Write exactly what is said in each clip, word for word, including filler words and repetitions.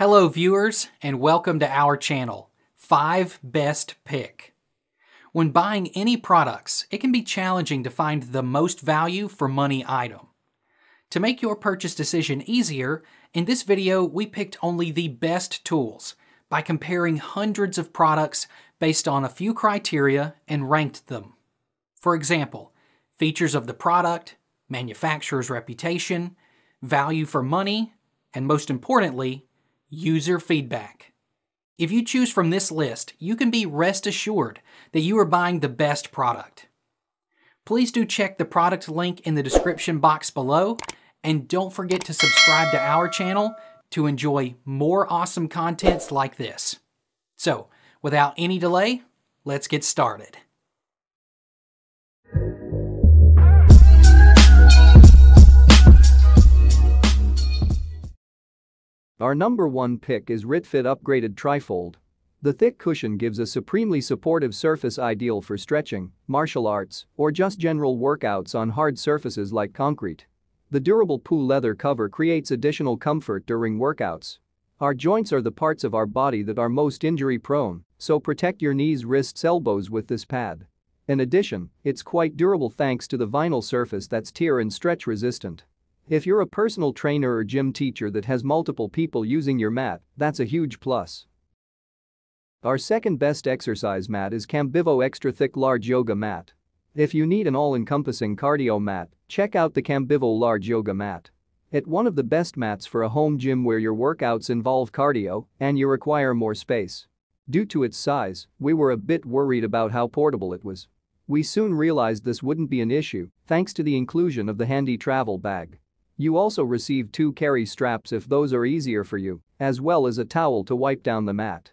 Hello viewers, and welcome to our channel, five best pick. When buying any products, it can be challenging to find the most value for money item. To make your purchase decision easier, in this video we picked only the best tools by comparing hundreds of products based on a few criteria and ranked them. For example, features of the product, manufacturer's reputation, value for money, and most importantly, user feedback. If you choose from this list, you can be rest assured that you are buying the best product. Please do check the product link in the description box below, and don't forget to subscribe to our channel to enjoy more awesome contents like this. So, without any delay, let's get started. Our number one pick is RitFit Upgraded Trifold. The thick cushion gives a supremely supportive surface ideal for stretching, martial arts, or just general workouts on hard surfaces like concrete. The durable PU leather cover creates additional comfort during workouts. Our joints are the parts of our body that are most injury-prone, so protect your knees, wrists, elbows with this pad. In addition, it's quite durable thanks to the vinyl surface that's tear and stretch-resistant. If you're a personal trainer or gym teacher that has multiple people using your mat, that's a huge plus. Our second best exercise mat is Cambivo Extra Thick Large Yoga Mat. If you need an all-encompassing cardio mat, check out the Cambivo Large Yoga Mat. It's one of the best mats for a home gym where your workouts involve cardio and you require more space. Due to its size, we were a bit worried about how portable it was. We soon realized this wouldn't be an issue thanks to the inclusion of the handy travel bag. You also receive two carry straps if those are easier for you, as well as a towel to wipe down the mat.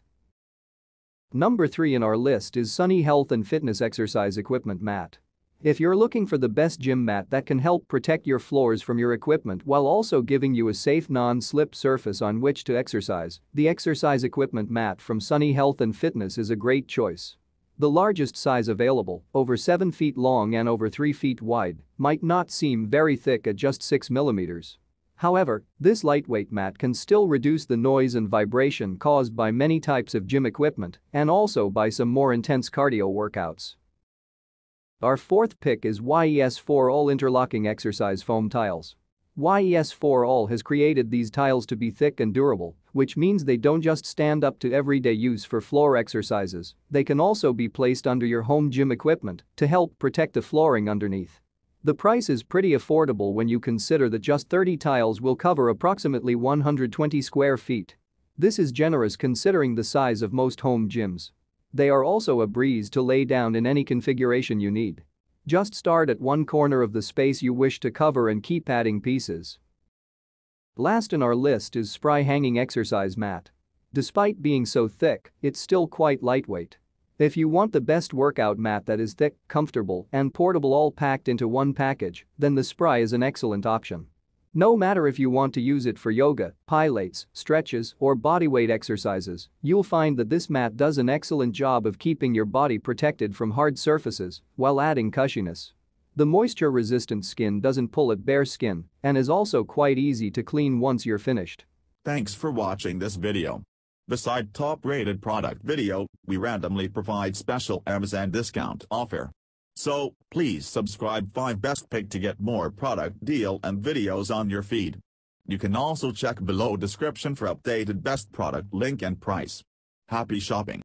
Number three in our list is Sunny Health and Fitness Exercise Equipment Mat. If you're looking for the best gym mat that can help protect your floors from your equipment while also giving you a safe non-slip surface on which to exercise, the Exercise Equipment Mat from Sunny Health and Fitness is a great choice. The largest size available, over seven feet long and over three feet wide, might not seem very thick at just six millimeters. However, this lightweight mat can still reduce the noise and vibration caused by many types of gym equipment and also by some more intense cardio workouts. Our fourth pick is Yes four all Interlocking Exercise Foam Tiles. Yes four all has created these tiles to be thick and durable, which means they don't just stand up to everyday use for floor exercises, they can also be placed under your home gym equipment to help protect the flooring underneath. The price is pretty affordable when you consider that just thirty tiles will cover approximately one hundred twenty square feet. This is generous considering the size of most home gyms. They are also a breeze to lay down in any configuration you need. Just start at one corner of the space you wish to cover and keep adding pieces. Last in our list is S P R I Hanging Exercise Mat. Despite being so thick, it's still quite lightweight. If you want the best workout mat that is thick, comfortable, and portable all packed into one package, then the S P R I is an excellent option. No matter if you want to use it for yoga, pilates, stretches, or bodyweight exercises, you'll find that this mat does an excellent job of keeping your body protected from hard surfaces while adding cushiness. The moisture-resistant skin doesn't pull at bare skin and is also quite easy to clean once you're finished. Thanks for watching this video. Beside top-rated product video, we randomly provide special Amazon discount offer. So, please subscribe five best pick to get more product deal and videos on your feed. You can also check below description for updated best product link and price. Happy shopping!